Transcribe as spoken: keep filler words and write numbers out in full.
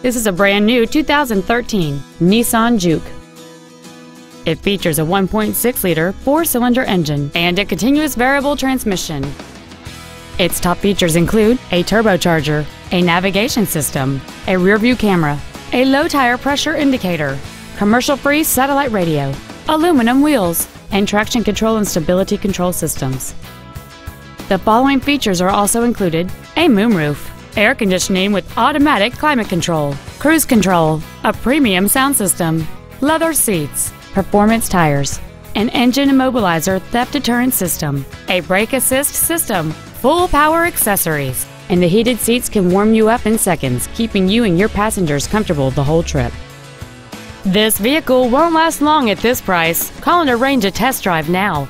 This is a brand new two thousand thirteen Nissan Juke. It features a one point six liter four-cylinder engine and a continuous variable transmission. Its top features include a turbocharger, a navigation system, a rear-view camera, a low-tire pressure indicator, commercial-free satellite radio, aluminum wheels, and traction control and stability control systems. The following features are also included: a moonroof, air conditioning with automatic climate control, cruise control, a premium sound system, leather seats, performance tires, an engine immobilizer theft deterrent system, a brake assist system, full power accessories, and the heated seats can warm you up in seconds, keeping you and your passengers comfortable the whole trip. This vehicle won't last long at this price. Call and arrange a test drive now.